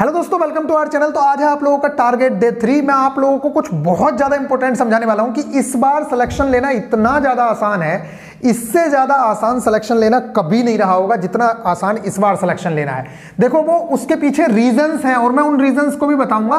Hello दोस्तों, welcome to our channel. तो आज है आप लोगों का टारगेट डे 3। मैं आप लोगों को कुछ बहुत ज़्यादा इंपॉर्टेंट समझाने वाला हूं कि इस बार सिलेक्शन लेना इतना ज़्यादा आसान है, इससे ज़्यादा आसान सिलेक्शन लेना कभी नहीं रहा होगा जितना आसान इस बार सिलेक्शन लेना है। देखो वो उसके पीछे रीजन्स हैं और मैं उन रीजन्स को भी बताऊँगा।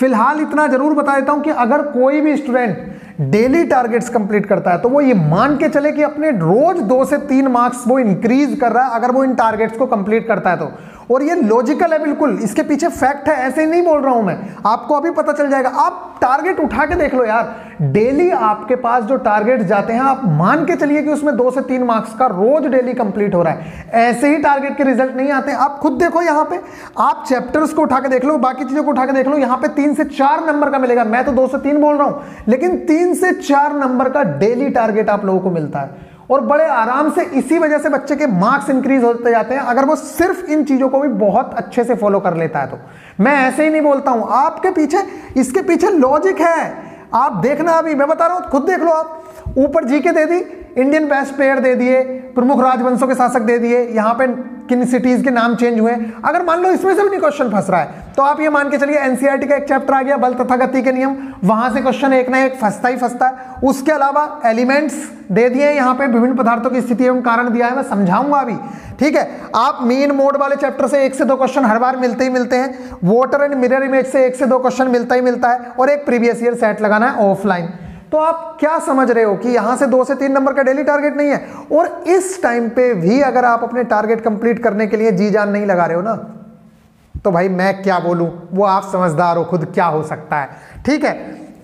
फिलहाल इतना ज़रूर बता देता हूँ कि अगर कोई भी स्टूडेंट डेली टारगेट्स कंप्लीट करता है तो वो ये मान के चले कि अपने रोज़ 2 से 3 मार्क्स वो इंक्रीज कर रहा है अगर वो इन टारगेट्स को कंप्लीट करता है तो। और ये लॉजिकल है बिल्कुल, इसके पीछे फैक्ट है, ऐसे नहीं बोल रहा हूं मैं, आपको अभी पता चल जाएगा। आप टारगेट उठा के देख लो यार, डेली आपके पास जो टारगेट जाते हैं आप मान के चलिए कि उसमें 2 से 3 मार्क्स का रोज डेली कंप्लीट हो रहा है। ऐसे ही टारगेट के रिजल्ट नहीं आते। आप खुद देखो, यहां पे आप चैप्टर्स को उठा के देख लो, बाकी चीजों को उठा के देख लो, यहां पे 3 से 4 नंबर का मिलेगा। मैं तो 2 से 3 बोल रहा हूं, लेकिन 3 से 4 नंबर का डेली टारगेट आप लोगों को मिलता है और बड़े आराम से। इसी वजह से बच्चे के मार्क्स इंक्रीज होते जाते हैं अगर वो सिर्फ इन चीजों को भी बहुत अच्छे से फॉलो कर लेता है तो। मैं ऐसे ही नहीं बोलता हूं, आपके पीछे इसके पीछे लॉजिक है। आप देखना, अभी मैं बता रहा हूं, खुद देख लो। आप ऊपर जीके दे दी, इंडियन बेस्ट प्लेयर दे दिए, प्रमुख राजवंशों के शासक दे दिए, यहां पे किन सिटीज के नाम चेंज हुए। अगर मान लो इसमें से भी क्वेश्चन फंस रहा है तो आप ये मान के चलिए एनसीईआरटी का एक चैप्टर आ गया, बल तथा गति के नियम, वहां से क्वेश्चन एक ना एक फंसता ही फंसता है। उसके अलावा एलिमेंट्स दे दिए यहाँ पे, विभिन्न पदार्थों की स्थिति एवं कारण दिया है, मैं समझाऊंगा अभी, ठीक है। आप मेन मोड वाले चैप्टर से 1 से 2 क्वेश्चन हर बार मिलते ही मिलते हैं। वॉटर एंड मिरर इमेज से 1 से 2 क्वेश्चन मिलता ही मिलता है और एक प्रीवियस ईयर सेट लगाना है ऑफलाइन। तो आप क्या समझ रहे हो कि यहां से 2 से 3 नंबर का डेली टारगेट नहीं है। और इस टाइम पे भी अगर आप अपने टारगेट कंप्लीट करने के लिए जी जान नहीं लगा रहे हो ना, तो भाई मैं क्या बोलूं, वो आप समझदार हो, खुद क्या हो सकता है, ठीक है।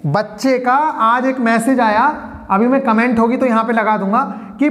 बच्चे का आज एक मैसेज आया, अभी मैं कमेंट होगी तो यहां पे लगा दूंगा कि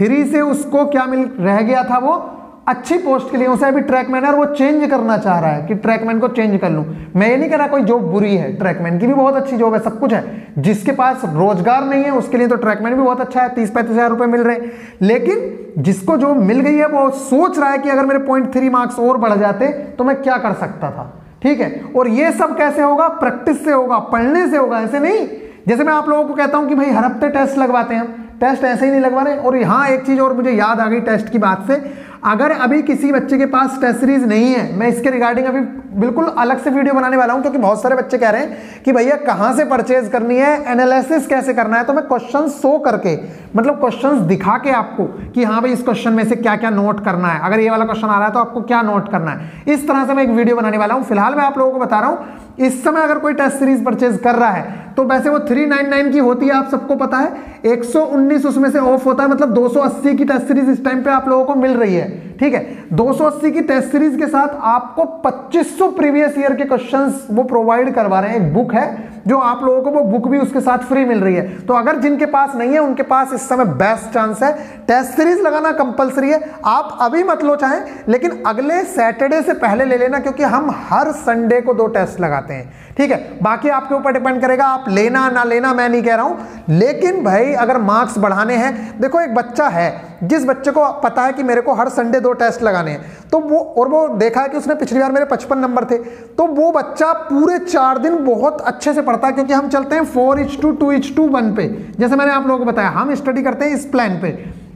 .3 से उसको क्या मिल रह गया था, वो अच्छी पोस्ट के लिए उसे अभी ट्रैकमैन है और वो चेंज करना चाह रहा है कि ट्रैकमैन को चेंज कर लूं। मैं ये नहीं कह रहा कोई जॉब बुरी है, ट्रैकमैन की भी बहुत अच्छी जॉब है, सब कुछ है। जिसके पास रोजगार नहीं है उसके लिए तो ट्रैकमैन भी बहुत अच्छा है, 30-35 हज़ार रुपये मिल रहे हैं। लेकिन जिसको जॉब मिल गई है वो सोच रहा है कि अगर मेरे .3 मार्क्स और बढ़ जाते तो मैं क्या कर सकता था, ठीक है। और ये सब कैसे होगा? प्रैक्टिस से होगा, पढ़ने से होगा। ऐसे नहीं जैसे मैं आप लोगों को कहता हूँ कि भाई हर हफ्ते टेस्ट लगवाते हैं, टेस्ट ऐसे ही नहीं लगवा रहे। और यहाँ एक चीज़ और मुझे याद आ गई टेस्ट की बात से, अगर अभी किसी बच्चे के पास टेस्ट सीरीज नहीं है, मैं इसके रिगार्डिंग अभी बिल्कुल अलग से वीडियो बनाने वाला हूँ क्योंकि बहुत सारे बच्चे कह रहे हैं कि भैया कहाँ से परचेज करनी है, एनालिसिस कैसे करना है। तो मैं क्वेश्चन शो करके, मतलब क्वेश्चन दिखा के आपको कि हाँ भाई इस क्वेश्चन में से क्या क्या नोट करना है, अगर ये वाला क्वेश्चन आ रहा है तो आपको क्या नोट करना है, इस तरह से मैं एक वीडियो बनाने वाला हूँ। फिलहाल मैं आप लोगों को बता रहा हूँ, इस समय अगर कोई टेस्ट सीरीज परचेज कर रहा है तो वैसे वो 399 की होती है, आप सबको पता है, 119 उसमें से ऑफ होता है, मतलब 280 की टेस्ट सीरीज इस टाइम पे आप लोगों को मिल रही है, ठीक है। 280 की टेस्ट सीरीज के साथ आपको 2500 प्रीवियस ईयर के क्वेश्चंस वो प्रोवाइड करवा रहे हैं। एक बुक है जो आप लोगों को, वो बुक भी उसके साथ फ्री मिल रही है। तो अगर जिनके पास नहीं है उनके पास इस समय बेस्ट चांस है। टेस्ट सीरीज लगाना कंपलसरी है, आप अभी मत लो चाहें, लेकिन अगले सैटरडे से पहले ले लेना क्योंकि हम हर संडे को 2 टेस्ट लगाते हैं, ठीक है। बाकी आपके ऊपर डिपेंड करेगा आप लेना ना लेना, मैं नहीं कह रहा हूं, लेकिन भाई अगर मार्क्स बढ़ाने हैं, देखो एक बच्चा है जिस बच्चे को पता है कि मेरे को हर संडे 2 टेस्ट लगाने हैं तो वो, और वो देखा है कि उसने पिछली बार मेरे 55 नंबर थे, तो वो बच्चा पूरे 4 दिन बहुत अच्छे से पढ़ता है क्योंकि हम चलते हैं 4:2, 2:1 पे। जैसे मैंने आप लोगों को बताया हम स्टडी करते हैं इस प्लान पे,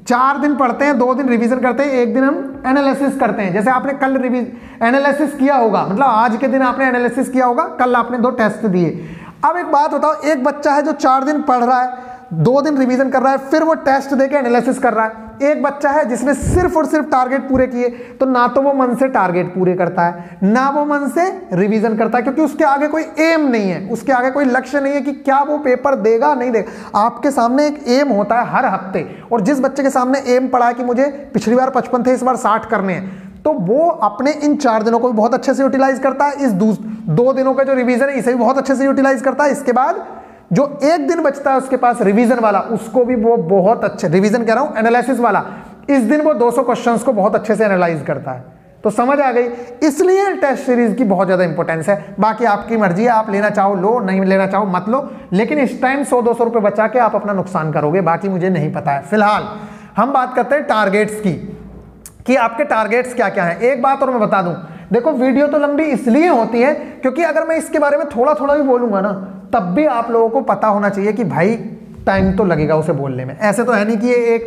4 दिन पढ़ते हैं, 2 दिन रिवीजन करते हैं, 1 दिन हम एनालिसिस करते हैं। जैसे आपने कल एनालिसिस किया होगा, मतलब आज के दिन आपने एनालिसिस किया होगा, कल आपने 2 टेस्ट दिए। अब एक बात बताओ, एक बच्चा है जो 4 दिन पढ़ रहा है, 2 दिन रिवीजन कर रहा है, फिर वो टेस्ट देके एनालिसिस कर रहा है। एक बच्चा है जिसने सिर्फ और सिर्फ टारगेट पूरे किए, तो ना तो वो मन से टारगेट पूरे करता है, ना वो मन से रिवीजन करता है, क्योंकि उसके आगे कोई एम नहीं है, उसके आगे कोई लक्ष्य नहीं है कि क्या वो पेपर देगा नहीं देगा। आपके सामने एक एम होता है हर हफ्ते, और जिस बच्चे के सामने एम पड़ा है कि मुझे पिछली बार 55 थे, इस बार 60 करने हैं, तो वो अपने इन 4 दिनों को भी बहुत अच्छे से यूटिलाइज करता है। इस 2 दिनों का जो रिवीजन है इसे भी बहुत अच्छे से यूटिलाइज करता है। इसके बाद जो 1 दिन बचता है उसके पास रिवीजन वाला, उसको भी वो बहुत अच्छे, रिवीजन कह रहा हूं, एनालिसिस वाला, इस दिन वो 200 क्वेश्चंस को बहुत अच्छे से एनालाइज करता है। तो समझ आ गई, इसलिए टेस्ट सीरीज की बहुत ज़्यादा इंपॉर्टेंस है। बाकी आपकी मर्जी है, आप लेना चाहो लो, नहीं लेना चाहो मत लो, लेकिन इस टाइम 100-200 रुपये बचा के आप अपना नुकसान करोगे, बाकी मुझे नहीं पता है। फिलहाल हम बात करते हैं टारगेट्स की कि आपके टारगेट्स क्या क्या हैं। एक बात और मैं बता दूँ, देखो वीडियो तो लंबी इसलिए होती है क्योंकि अगर मैं इसके बारे में थोड़ा थोड़ा भी बोलूँगा ना, तब भी आप लोगों को पता होना चाहिए कि भाई टाइम तो लगेगा उसे बोलने में। ऐसे तो है नहीं कि ये एक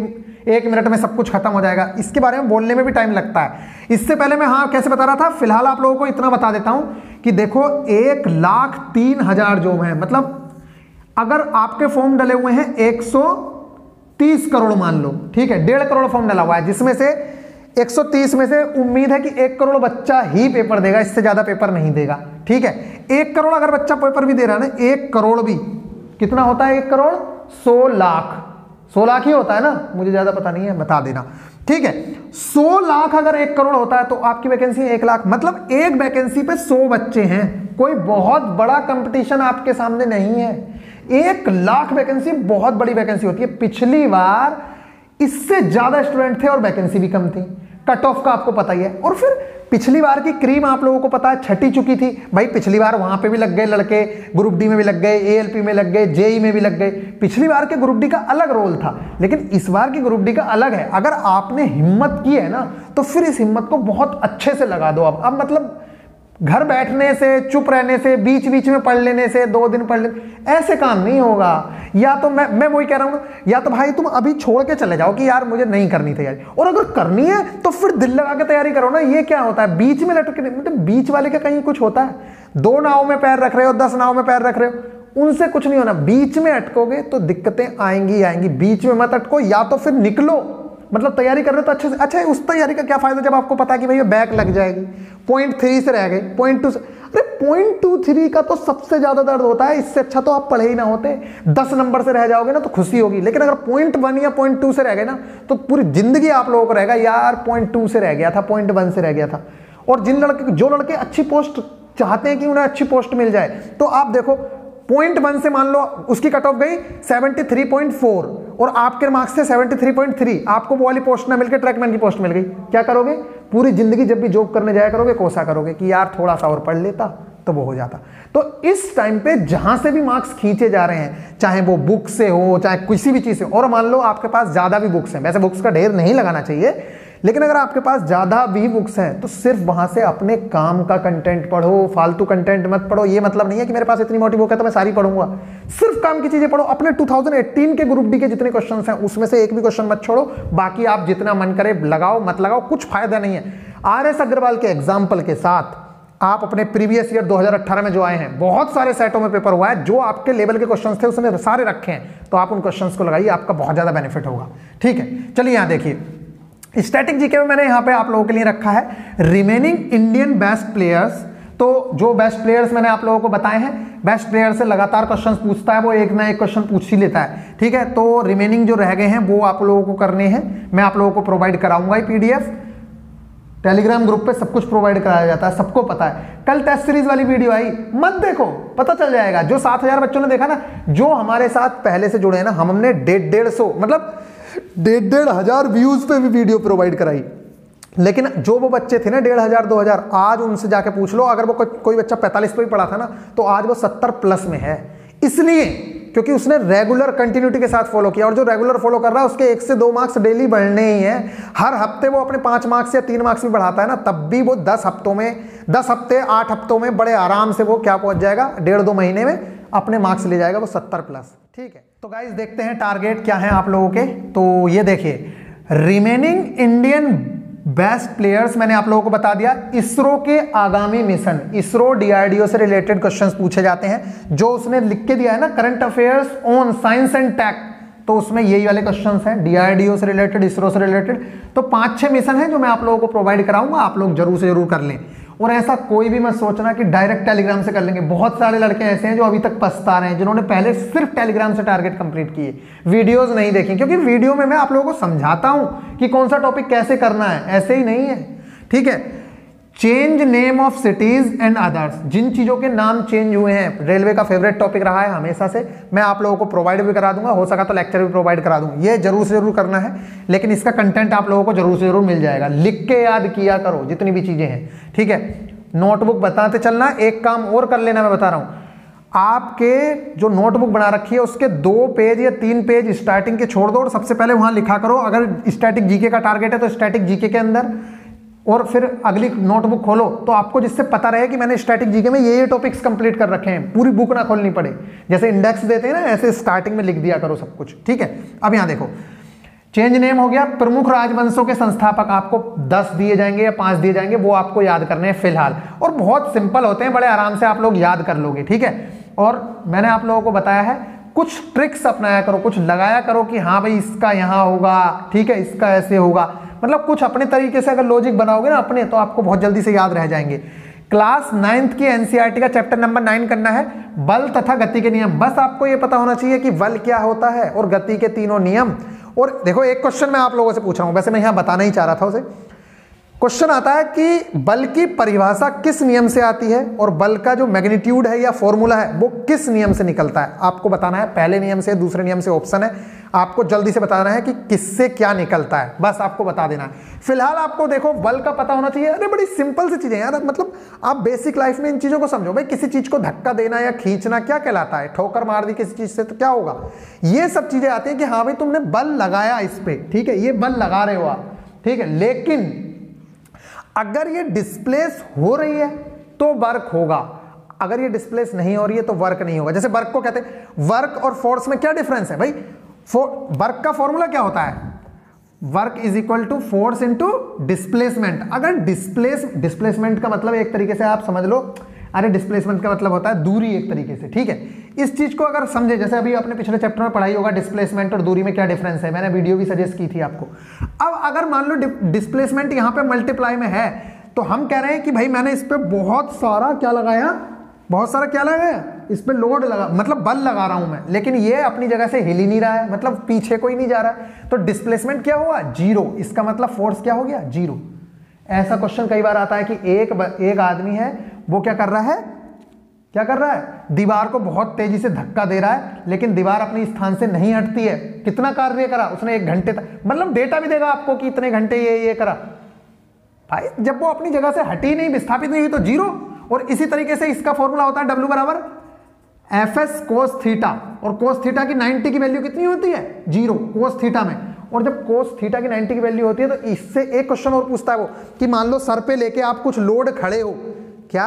एक मिनट में सब कुछ खत्म हो जाएगा, इसके बारे में बोलने में भी टाइम लगता है। इससे पहले मैं हाँ कैसे बता रहा था, फिलहाल आप लोगों को इतना बता देता हूं कि देखो 1,03,000 जॉब है, मतलब अगर आपके फॉर्म डले हुए हैं 130 करोड़ मान लो, ठीक है 1.5 करोड़ फॉर्म डला हुआ है, जिसमें से 130 में से उम्मीद है कि 1 करोड़ बच्चा ही पेपर देगा, इससे ज़्यादा पेपर नहीं देगा, ठीक है 1 करोड़ अगर बच्चा पेपर भी दे रहा है ना, 1 करोड़ भी कितना होता है, 1 करोड़ 100 लाख, 100 लाख ही होता है ना, मुझे ज़्यादा पता नहीं है, बता देना, ठीक है 100 लाख अगर 1 करोड़ होता है तो आपकी वैकेंसी 1 लाख, मतलब एक वैकेंसी पे 100 बच्चे हैं, कोई बहुत बड़ा कंपटीशन आपके सामने नहीं है। 1 लाख वैकेंसी बहुत बड़ी वैकेंसी होती है। पिछली बार इससे ज़्यादा स्टूडेंट थे और वैकेंसी भी कम थी, कट ऑफ का आपको पता ही है। और फिर पिछली बार की क्रीम आप लोगों को पता है छटी चुकी थी, भाई पिछली बार वहाँ पे भी लग गए लड़के, ग्रुप डी में भी लग गए, एएलपी में लग गए, जेई में भी लग गए। पिछली बार के ग्रुप डी का अलग रोल था, लेकिन इस बार की ग्रुप डी का अलग है। अगर आपने हिम्मत की है ना तो फिर इस हिम्मत को बहुत अच्छे से लगा दो। अब मतलब घर बैठने से, चुप रहने से, बीच बीच में पढ़ लेने से, 2 दिन पढ़ लेने, ऐसे काम नहीं होगा। या तो मैं वही कह रहा हूँ, या तो भाई तुम अभी छोड़ के चले जाओ कि यार मुझे नहीं करनी तैयारी, और अगर करनी है तो फिर दिल लगा के तैयारी करो ना। ये क्या होता है बीच में लटकने, मतलब बीच वाले का कहीं कुछ होता है? 2 नाव में पैर रख रहे हो, 10 नाव में पैर रख रहे हो, उनसे कुछ नहीं होना। बीच में अटकोगे तो दिक्कतें आएंगी आएंगी, बीच में मत अटको। या तो फिर निकलो, मतलब तैयारी कर रहे हो तो अच्छे से। अच्छा उस तैयारी का क्या फायदा जब आपको पता है कि भैया बैक लग जाएगी, 0.3 से रह गए, 0.2 से, अरे 0.23 का तो सबसे ज़्यादा दर्द होता है। इससे अच्छा तो आप पढ़े ही ना होते। 10 नंबर से रह जाओगे ना तो खुशी होगी, लेकिन अगर 0.1 या 0.2 से रह गए ना तो पूरी ज़िंदगी आप लोगों को रहेगा यार 0.2 से रह गया था, 0.1 से रह गया था। और जो लड़के अच्छी पोस्ट चाहते हैं कि उन्हें अच्छी पोस्ट मिल जाए, तो आप देखो 0.1 से मान लो उसकी कट ऑफ गई 73.4 और आपके मार्क्स थे 73.3, आपको वो वाली पोस्ट ना मिलकर ट्रैकमैन की पोस्ट मिल गई, क्या करोगे? पूरी जिंदगी जब भी जॉब करने जाया करोगे कोसा करोगे कि यार थोड़ा सा और पढ़ लेता तो वो हो जाता। तो इस टाइम पे जहां से भी मार्क्स खींचे जा रहे हैं, चाहे वो बुक से हो चाहे किसी भी चीज़ से, और मान लो आपके पास ज़्यादा भी बुक्स हैं, वैसे बुक्स का ढेर नहीं लगाना चाहिए, लेकिन अगर आपके पास ज़्यादा भी बुक्स हैं तो सिर्फ वहाँ से अपने काम का कंटेंट पढ़ो, फालतू कंटेंट मत पढ़ो। ये मतलब नहीं है कि मेरे पास इतनी मोटी बुक है तो मैं सारी पढ़ूंगा, सिर्फ काम की चीज़ें पढ़ो। अपने 2018 के ग्रुप डी के जितने क्वेश्चन हैं उसमें से एक भी क्वेश्चन मत छोड़ो, बाकी आप जितना मन करे लगाओ मत लगाओ, कुछ फायदा नहीं है। RS अग्रवाल के एग्जाम्पल के साथ आप अपने प्रीवियस ईयर 2018 में जो आए हैं, बहुत सारे सेटों में पेपर हुआ है, जो आपके लेवल के क्वेश्चंस थे उसमें सारे रखे हैं, तो आप उन क्वेश्चंस को लगाइए, आपका बहुत ज़्यादा बेनिफिट होगा, ठीक है। चलिए यहाँ देखिए, स्टैटिक जीके में मैंने यहाँ पे आप लोगों के लिए रखा है रिमेनिंग इंडियन बेस्ट प्लेयर्स। तो जो बेस्ट प्लेयर्स मैंने आप लोगों को बताए हैं, बेस्ट प्लेयर से लगातार क्वेश्चन पूछता है, वो एक ना एक क्वेश्चन पूछ ही लेता है, ठीक है। तो रिमेनिंग जो रह गए हैं वो आप लोगों को करने हैं, मैं आप लोगों को प्रोवाइड कराऊंगा ही PDF, टेलीग्राम ग्रुप पे सब कुछ प्रोवाइड कराया जाता है, सबको पता है। कल टेस्ट सीरीज वाली वीडियो आई, मत देखो, पता चल जाएगा। जो 7000 बच्चों ने देखा ना, जो हमारे साथ पहले से जुड़े हैं ना, हमने 150 मतलब 1,500 व्यूज पे भी वीडियो प्रोवाइड कराई, लेकिन जो वो बच्चे थे ना 1,500 2,000, आज उनसे जाके पूछ लो, अगर वो कोई बच्चा 45 पे भी पढ़ा था ना तो आज वो 70+ में है, इसलिए क्योंकि उसने रेगुलर कंटिन्यूटी के साथ फॉलो किया। और जो रेगुलर फॉलो कर रहा है उसके 1 से 2 मार्क्स डेली बढ़ने ही हैं। हर हफ्ते वो अपने 5 मार्क्स या 3 मार्क्स भी बढ़ाता है ना, तब भी वो 10 हफ्ते 8 हफ्तों में बड़े आराम से वो क्या पहुंच जाएगा, 1.5-2 महीने में अपने मार्क्स ले जाएगा वो 70+, ठीक है। तो गाइज देखते हैं टारगेट क्या है आप लोगों के। तो ये देखिए, रिमेनिंग इंडियन बेस्ट प्लेयर्स मैंने आप लोगों को बता दिया। इसरो के आगामी मिशन, इसरो DRDO से रिलेटेड क्वेश्चंस पूछे जाते हैं, जो उसने लिख के दिया है ना current affairs on science and tech, तो उसमें यही वाले क्वेश्चंस हैं DRDO से रिलेटेड, इसरो से रिलेटेड। तो 5-6 मिशन हैं जो मैं आप लोगों को प्रोवाइड कराऊंगा, आप लोग जरूर से जरूर कर लें। और ऐसा कोई भी मत सोचना कि डायरेक्ट टेलीग्राम से कर लेंगे, बहुत सारे लड़के ऐसे हैं जो अभी तक पछता रहे हैं, जिन्होंने पहले सिर्फ टेलीग्राम से टारगेट कंप्लीट किए, वीडियोस नहीं देखी, क्योंकि वीडियो में मैं आप लोगों को समझाता हूं कि कौन सा टॉपिक कैसे करना है, ऐसे ही नहीं है, ठीक है। Change name of cities and others, जिन चीज़ों के नाम चेंज हुए हैं, रेलवे का फेवरेट टॉपिक रहा है हमेशा से, मैं आप लोगों को प्रोवाइड भी करा दूंगा, हो सका तो लेक्चर भी प्रोवाइड करा दूंगा। ये जरूर से जरूर करना है, लेकिन इसका कंटेंट आप लोगों को जरूर से जरूर मिल जाएगा, लिख के याद किया करो जितनी भी चीज़ें हैं, ठीक है। नोटबुक बताते चलना, एक काम और कर लेना, मैं बता रहा हूँ, आपके जो नोटबुक बना रखी है उसके 2 पेज या 3 पेज स्टार्टिंग के छोड़ दो और सबसे पहले वहाँ लिखा करो, अगर स्टैटिक जीके का टारगेट है तो स्टैटिक जीके के अंदर, और फिर अगली नोटबुक खोलो तो आपको जिससे पता रहे कि मैंने स्टैटिक जीके में ये टॉपिक्स कंप्लीट कर रखे हैं, पूरी बुक ना खोलनी पड़े। जैसे इंडेक्स देते हैं ना, ऐसे स्टार्टिंग में लिख दिया करो सब कुछ, ठीक है। अब यहाँ देखो, चेंज नेम हो गया। प्रमुख राजवंशों के संस्थापक आपको 10 दिए जाएंगे या 5 दिए जाएंगे, वो आपको याद करने हैं फिलहाल, और बहुत सिंपल होते हैं, बड़े आराम से आप लोग याद कर लोगे, ठीक है। और मैंने आप लोगों को बताया है कुछ ट्रिक्स अपनाया करो, कुछ लगाया करो कि हाँ भाई इसका यहाँ होगा, ठीक है, इसका ऐसे होगा, मतलब कुछ अपने तरीके से अगर लॉजिक बनाओगे ना अपने, तो आपको बहुत जल्दी से याद रह जाएंगे। क्लास 9th की एनसीईआरटी का चैप्टर नंबर 9 करना है, बल तथा गति के नियम। बस आपको ये पता होना चाहिए कि बल क्या होता है और गति के तीनों नियम। और देखो एक क्वेश्चन मैं आप लोगों से पूछ रहा हूं, वैसे मैं यहां बताना ही चाह रहा था उसे। क्वेश्चन आता है कि बल की परिभाषा किस नियम से आती है और बल का जो मैग्नीट्यूड है या फॉर्मूला है वो किस नियम से निकलता है, आपको बताना है। पहले नियम से, दूसरे नियम से ऑप्शन है, आपको जल्दी से बताना है कि किससे क्या निकलता है, बस आपको बता देना है। फिलहाल आपको देखो बल का पता होना चाहिए। अरे बड़ी सिंपल सी चीजें यार, मतलब आप बेसिक लाइफ में इन चीजों को समझो भाई। किसी चीज को धक्का देना या खींचना क्या कहलाता है, ठोकर मार दी किसी चीज से तो क्या होगा, ये सब चीजें आती है कि हाँ भाई तुमने बल लगाया इस पर, ठीक है, ये बल लगा रहे हो आप, ठीक है। लेकिन अगर ये डिस्प्लेस हो रही है तो वर्क होगा, अगर ये डिस्प्लेस नहीं हो रही है तो वर्क नहीं होगा। जैसे वर्क को कहते हैं, वर्क और फोर्स में क्या डिफरेंस है भाई। वर्क का फॉर्मूला क्या होता है, work is equal to force into displacement. अगर डिस्प्लेसमेंट का मतलब एक तरीके से आप समझ लो, अरे डिस्प्लेसमेंट का मतलब होता है दूरी एक तरीके से, ठीक है। इस चीज को अगर समझे, जैसे अभी आपने पिछले चैप्टर में पढ़ाई होगा डिस्प्लेसमेंट और दूरी में क्या डिफरेंस है, मैंने वीडियो भी सजेस्ट की थी आपको। अब अगर मान लो डिस्प्लेसमेंट यहां पे मल्टीप्लाई में है, तो हम कह रहे हैं कि भाई मैंने इस पर बहुत सारा क्या लगाया इस पर लोड लगा, मतलब बल लगा रहा हूं मैं, लेकिन ये अपनी जगह से हिल ही नहीं रहा है, मतलब पीछे कोई नहीं जा रहा है, तो डिस्प्लेसमेंट क्या हुआ, जीरो। इसका मतलब फोर्स क्या हो गया, जीरो। ऐसा क्वेश्चन कई बार आता है कि एक आदमी है, वो क्या कर रहा है, दीवार को बहुत तेजी से धक्का दे रहा है, लेकिन दीवार अपने स्थान से नहीं हटती है। कितना कार्य करा उसने, 1 घंटे तक, मतलब डेटा भी देगा आपको कि इतने घंटे ये करा भाई। जब वो अपनी जगह से हटी नहीं, विस्थापित नहीं हुई, तो जीरो। और इसी तरीके से इसका फॉर्मूला होता है W = Fs cos θ, और cos θ की 90 की वैल्यू कितनी होती है, जीरो, cos θ में। और जब cos θ की 90 की वैल्यू होती है, तो इससे एक क्वेश्चन और पूछता है वो कि मान लो सर पे लेके आप कुछ लोड खड़े हो, क्या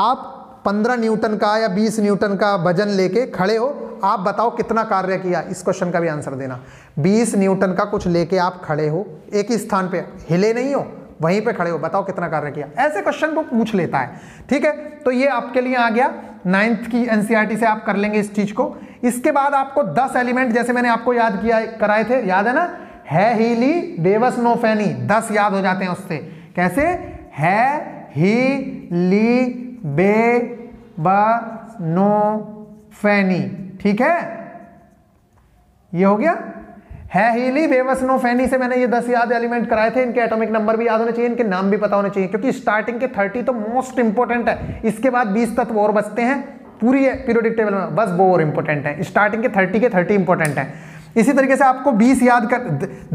आप 15 न्यूटन का या 20 न्यूटन का वजन लेके खड़े हो, आप बताओ कितना कार्य किया। इस क्वेश्चन का भी आंसर देना। 20 न्यूटन का कुछ लेके आप खड़े हो, एक ही स्थान पे हिले नहीं हो, वहीं पे खड़े हो, बताओ कितना कार्य किया। ऐसे क्वेश्चन को पूछ लेता है, ठीक है। तो ये आपके लिए आ गया 9th की एनसीईआरटी से, आप कर लेंगे इस चीज को। इसके बाद आपको 10 एलिमेंट, जैसे मैंने आपको याद किया कराए थे, याद है ना, है हीली देवस नो फैनी, 10 याद हो जाते हैं उससे। कैसे, है ही ली बे बस नो फैनी, ठीक है, ये हो गया। है हीली बेवस नो फैनी से मैंने ये 10 याद एलिमेंट कराए थे। इनके एटॉमिक नंबर भी याद होने चाहिए, इनके नाम भी पता होने चाहिए, क्योंकि स्टार्टिंग के 30 तो मोस्ट इंपॉर्टेंट है। इसके बाद 20 तत्व और बचते हैं पूरी पीरियोडिक टेबल में, बस वो और इंपॉर्टेंट है। स्टार्टिंग के 30 इंपॉर्टेंट है। इसी तरीके से आपको 20 याद कर,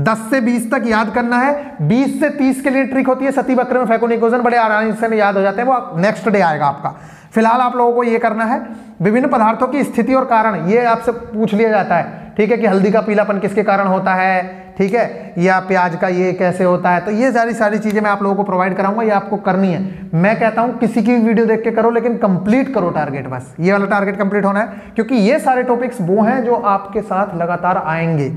10 से 20 तक याद करना है। 20 से 30 के लिए ट्रिक होती है सती वक्र में फैकोनिकोजन, बड़े आराम से याद हो जाते हैं, वो नेक्स्ट डे आएगा आपका। फिलहाल आप लोगों को ये करना है, विभिन्न पदार्थों की स्थिति और कारण, ये आपसे पूछ लिया जाता है, ठीक है, कि हल्दी का पीलापन किसके कारण होता है, ठीक है, या प्याज का ये कैसे होता है। तो ये सारी चीजें मैं आप लोगों को प्रोवाइड कराऊंगा, ये आपको करनी है। मैं कहता हूं किसी की वीडियो देख के करो, लेकिन कंप्लीट करो टारगेट, बस ये वाला टारगेट कंप्लीट होना है, क्योंकि ये सारे टॉपिक्स वो हैं जो आपके साथ लगातार आएंगे।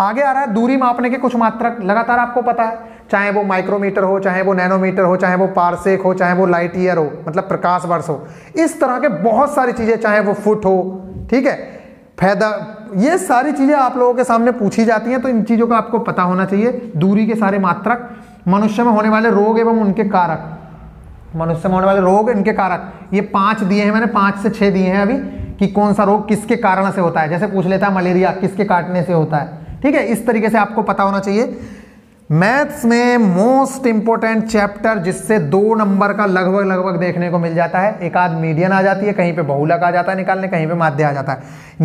आगे आ रहा है दूरी मापने के कुछ मात्रक, लगातार आपको पता है, चाहे वो माइक्रोमीटर हो, चाहे वो नैनोमीटर हो, चाहे वो पार्सेक हो, चाहे वो लाइट ईयर हो, मतलब प्रकाश वर्ष हो, इस तरह के बहुत सारी चीजें, चाहे वो फुट हो, ठीक है, फायदा, ये सारी चीजें आप लोगों के सामने पूछी जाती हैं, तो इन चीजों का आपको पता होना चाहिए। दूरी के सारे मात्रक, मनुष्य में होने वाले रोग एवं उनके कारक, मनुष्य में होने वाले रोग इनके कारक, ये 5 दिए हैं मैंने, 5 से 6 दिए हैं अभी, कि कौन सा रोग किसके कारण से होता है। जैसे पूछ लेता है मलेरिया किसके काटने से होता है, ठीक है, इस तरीके से आपको पता होना चाहिए। मैथ्स में मोस्ट इंपॉर्टेंट चैप्टर जिससे 2 नंबर का लगभग देखने को मिल जाता है, एक आध मीडियन आ जाती है, कहीं पे बहुलक आ जाता है निकालने, कहीं पे माध्य आ जाता है।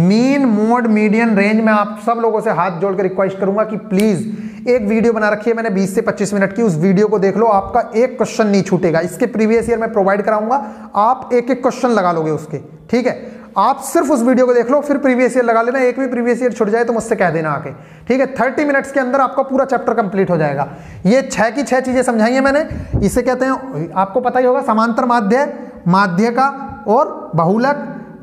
मीन, मोड, मीडियन, रेंज में आप सब लोगों से हाथ जोड़कर रिक्वेस्ट करूंगा कि प्लीज एक वीडियो बना रखी है मैंने 20 से 25 मिनट की, उस वीडियो को देख लो, आपका एक क्वेश्चन नहीं छूटेगा। इसके प्रीवियस ईयर में प्रोवाइड कराऊंगा, आप एक क्वेश्चन लगा लोगे उसके, ठीक है, आप सिर्फ उस वीडियो को देख लो, फिर प्रीवियस ईयर लगा लेना, एक भी प्रीवियस ईयर छूट जाए तो मुझसे कह देना आके, ठीक है। 30 मिनट्स के अंदर आपका पूरा चैप्टर कंप्लीट हो जाएगा। ये 6 की 6 चीजें समझाई हैं मैंने। इसे कहते हैं, आपको पता ही होगा, समांतर माध्य, माध्य का और बहुलक,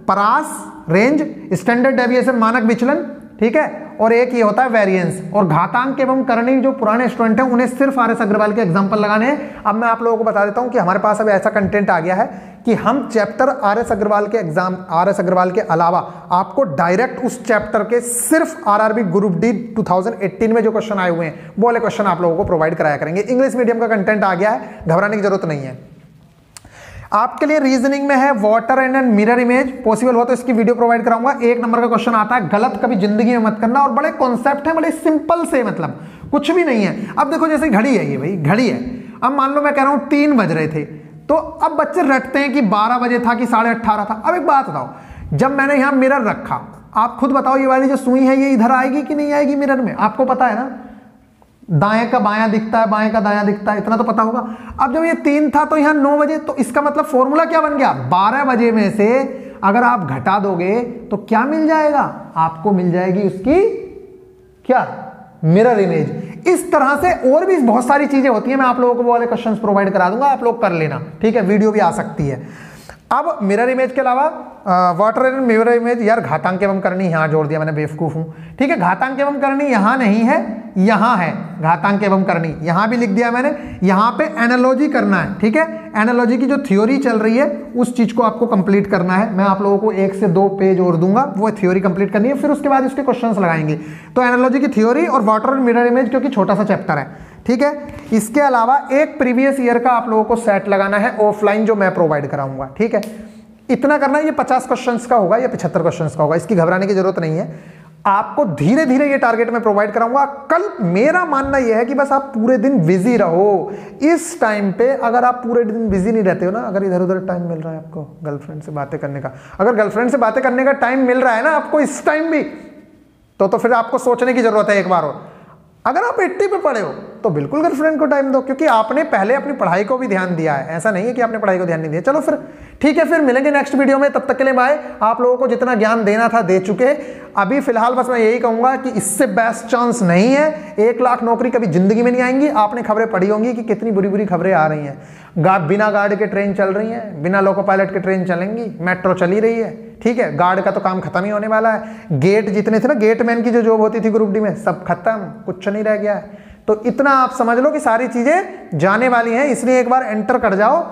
परास, रेंज, स्टैंडर्ड डेविएशन मानक विचलन, ठीक है, और एक ये होता है वेरिएंस। और घातांक एवं करणी जो पुराने स्टूडेंट हैं उन्हें सिर्फ आर एस अग्रवाल के एग्जाम्पल लगाने हैं। अब मैं आप लोगों को बता देता हूं कि हमारे पास अब ऐसा कंटेंट आ गया है कि हम चैप्टर आर एस अग्रवाल के अलावा आपको डायरेक्ट उस चैप्टर के सिर्फ आरआरबी ग्रुप डी 2018 में जो क्वेश्चन आए हुए हैं वो वाले क्वेश्चन आप लोगों को प्रोवाइड कराया करेंगे। इंग्लिश मीडियम का कंटेंट आ गया है, घबराने की जरूरत नहीं है। आपके लिए रीजनिंग में है water and and mirror image, possible हो तो इसकी वीडियो प्रोवाइड कराऊंगा। 1 नंबर का क्वेश्चन आता है, गलत कभी जिंदगी में मत करना। और बड़े कॉन्सेप्ट है, बड़े सिंपल से, मतलब कुछ भी नहीं है। अब देखो जैसे घड़ी है, ये भाई घड़ी है। अब मान लो मैं कह रहा हूं 3 बज रहे थे, तो अब बच्चे रटते हैं कि 12 बजे था कि 18:30 था। अब एक बात बताओ, जब मैंने यहां मिरर रखा, आप खुद बताओ ये वाली जो सुई है ये इधर आएगी कि नहीं आएगी मिरर में? आपको पता है ना, दाएं का बायां दिखता है, बाएं का दायां दिखता है, इतना तो पता होगा। अब जब ये 3 था तो यहाँ 9 बजे, तो इसका मतलब फॉर्मूला क्या बन गया, 12 बजे में से अगर आप घटा दोगे तो क्या मिल जाएगा, आपको मिल जाएगी उसकी क्या, मिरर इमेज। इस तरह से और भी बहुत सारी चीजें होती हैं। मैं आप लोगों को वो वाले क्वेश्चन प्रोवाइड करा दूंगा, आप लोग कर लेना, ठीक है। वीडियो भी आ सकती है। अब मिरर इमेज के अलावा वाटर एंड मिरर इमेज, यार घातांक एवं करणी यहाँ जोड़ दिया मैंने, बेवकूफ हूँ, ठीक है। घातांक एवं करणी यहाँ नहीं है, यहाँ है घातांक एवं करणी, यहाँ भी लिख दिया मैंने। यहाँ पे एनालॉजी करना है, ठीक है। एनालॉजी की जो थ्योरी चल रही है उस चीज़ को आपको कंप्लीट करना है। मैं आप लोगों को 1 से 2 पेज और दूंगा, वो थ्योरी कंप्लीट करनी है, फिर उसके बाद उसके क्वेश्चंस लगाएंगे। तो एनालॉजी की थ्योरी और वाटर एंड मिरर इमेज, क्योंकि छोटा सा चैप्टर है, ठीक है। इसके अलावा एक प्रीवियस ईयर का आप लोगों को सेट लगाना है ऑफलाइन, जो मैं प्रोवाइड कराऊंगा, ठीक है। इतना करना है, ये 50 क्वेश्चंस का होगा या 75 क्वेश्चंस का होगा, इसकी घबराने की जरूरत नहीं है। आपको धीरे धीरे ये टारगेट में प्रोवाइड कराऊंगा। कल मेरा मानना यह है कि बस आप पूरे दिन बिजी रहो। इस टाइम पे अगर आप पूरे दिन बिजी नहीं रहते हो ना, अगर इधर उधर टाइम मिल रहा है आपको गर्लफ्रेंड से बातें करने का, अगर गर्लफ्रेंड से बातें करने का टाइम मिल रहा है ना आपको इस टाइम भी, तो फिर आपको सोचने की जरूरत है एक बार। और अगर आप 80 पे पढ़े हो तो बिल्कुल गर्लफ्रेंड को टाइम दो, क्योंकि आपने पहले अपनी पढ़ाई को भी ध्यान दिया है। ऐसा नहीं है कि आपने पढ़ाई को ध्यान नहीं दिया। चलो फिर ठीक है, फिर मिलेंगे नेक्स्ट वीडियो में। तब तक के लिए बाय। आप लोगों को जितना ज्ञान देना था दे चुके। अभी फिलहाल बस मैं यही कहूंगा कि इससे बेस्ट चांस नहीं है। 1 लाख नौकरी कभी जिंदगी में नहीं आएंगी। आपने खबरें पढ़ी होंगी कि कितनी बुरी बुरी खबरें आ रही हैं। बिना गार्ड के ट्रेन चल रही है, बिना लोको पायलट के ट्रेन चलेंगी, मेट्रो चली रही है, ठीक है। गार्ड का तो काम खत्म ही होने वाला है। गेट जितने थे ना, गेटमैन की जो जॉब होती थी ग्रुप डी में, सब खत्म, कुछ नहीं रह गया है। तो इतना आप समझ लो कि सारी चीजें जाने वाली हैं, इसलिए एक बार एंटर कर जाओ,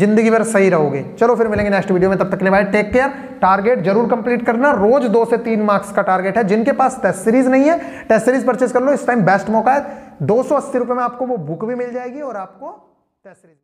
जिंदगी भर सही रहोगे। चलो फिर मिलेंगे नेक्स्ट वीडियो में। तब तक के लिए बाय, टेक केयर। टारगेट जरूर कंप्लीट करना, रोज 2 से 3 मार्क्स का टारगेट है। जिनके पास टेस्ट सीरीज नहीं है, टेस्ट सीरीज परचेज कर लो, इस टाइम बेस्ट मौका है। 280 रुपये में आपको वो बुक भी मिल जाएगी और आपको टेस्ट सीरीज